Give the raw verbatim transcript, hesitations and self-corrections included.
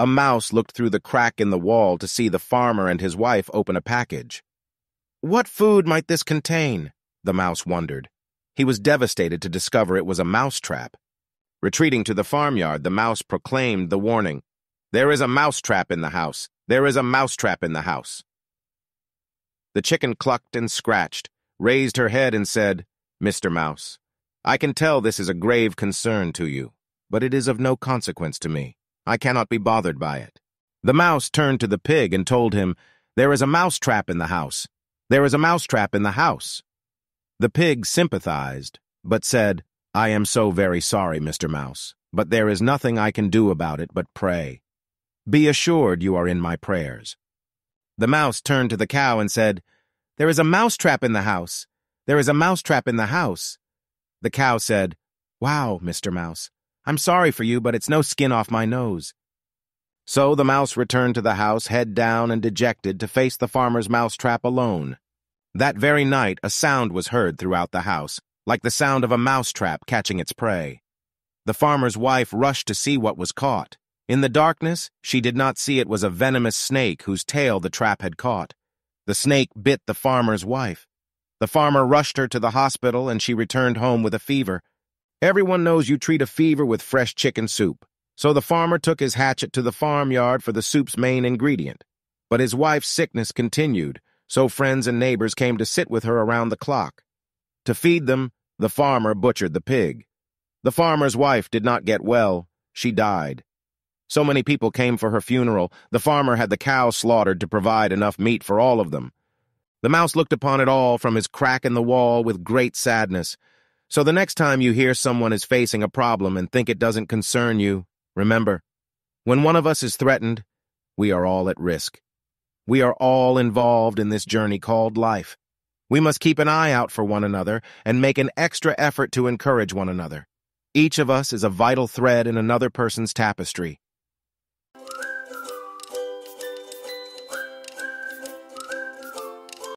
A mouse looked through the crack in the wall to see the farmer and his wife open a package. "What food might this contain?" the mouse wondered. He was devastated to discover it was a mousetrap. Retreating to the farmyard, the mouse proclaimed the warning. "There is a mousetrap in the house. There is a mousetrap in the house." The chicken clucked and scratched, raised her head and said, "Mister Mouse, I can tell this is a grave concern to you, but it is of no consequence to me. I cannot be bothered by it." The mouse turned to the pig and told him, "There is a mousetrap in the house. There is a mousetrap in the house." The pig sympathized, but said, "I am so very sorry, Mister Mouse, but there is nothing I can do about it but pray. Be assured you are in my prayers." The mouse turned to the cow and said, "There is a mousetrap in the house. There is a mousetrap in the house." The cow said, "Wow, Mister Mouse, I'm sorry for you, but it's no skin off my nose." So the mouse returned to the house, head down and dejected, to face the farmer's mousetrap alone. That very night a sound was heard throughout the house, like the sound of a mousetrap catching its prey. The farmer's wife rushed to see what was caught. In the darkness, she did not see it was a venomous snake whose tail the trap had caught. The snake bit the farmer's wife. The farmer rushed her to the hospital, and she returned home with a fever. Everyone knows you treat a fever with fresh chicken soup, so the farmer took his hatchet to the farmyard for the soup's main ingredient. But his wife's sickness continued, so friends and neighbors came to sit with her around the clock. To feed them, the farmer butchered the pig. The farmer's wife did not get well. She died. So many people came for her funeral, the farmer had the cow slaughtered to provide enough meat for all of them. The mouse looked upon it all from his crack in the wall with great sadness. So the next time you hear someone is facing a problem and think it doesn't concern you, remember, when one of us is threatened, we are all at risk. We are all involved in this journey called life. We must keep an eye out for one another and make an extra effort to encourage one another. Each of us is a vital thread in another person's tapestry.